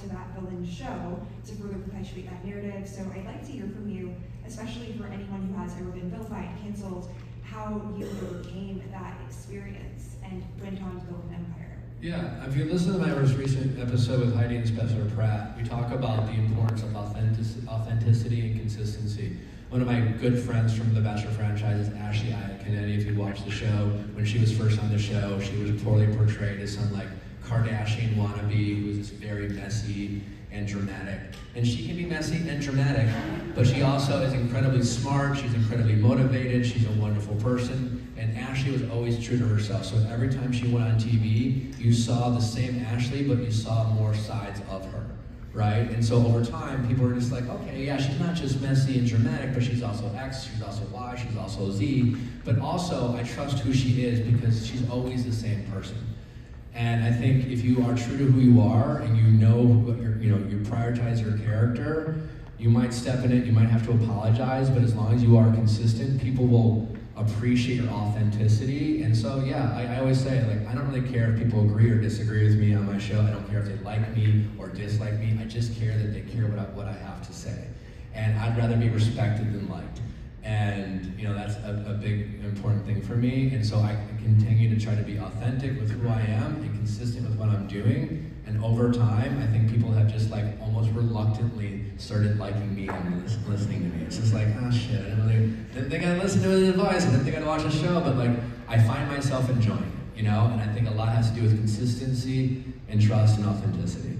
to that villain show to further perpetuate that narrative. So I'd like to hear from you, especially for anyone who has ever been vilified, canceled, how you overcame that experience and went on to build an empire. Yeah, if you listen to my most recent episode with Heidi and Professor Pratt, we talk about the importance of authenticity and consistency. One of my good friends from the Bachelor franchise is Ashley Iaconetti. If you watch the show, when she was first on the show, she was poorly portrayed as some like Kardashian wannabe who was just very messy and dramatic. And she can be messy and dramatic, but she also is incredibly smart, she's incredibly motivated, she's a wonderful person, and Ashley was always true to herself. So every time she went on TV, you saw the same Ashley, but you saw more sides of her, right? And so over time, people are just like, okay, yeah, she's not just messy and dramatic, but she's also X, she's also Y, she's also Z, but also I trust who she is because she's always the same person. And I think if you are true to who you are and you know what you prioritize your character, you might step in it, you might have to apologize, but as long as you are consistent, people will appreciate your authenticity. And so yeah, I always say, like, I don't really care if people agree or disagree with me on my show. I don't care if they like me or dislike me. I just care that they care what I have to say. And I'd rather be respected than liked. And that's a big important thing for me, and so I continue to try to be authentic with who I am and consistent with what I'm doing. And over time, I think people have just like almost reluctantly started liking me and listening to me. It's just like, ah, shit, I didn't think I'd listen to his advice, I didn't think I'd watch the show, but like I find myself enjoying it, and I think a lot has to do with consistency and trust and authenticity.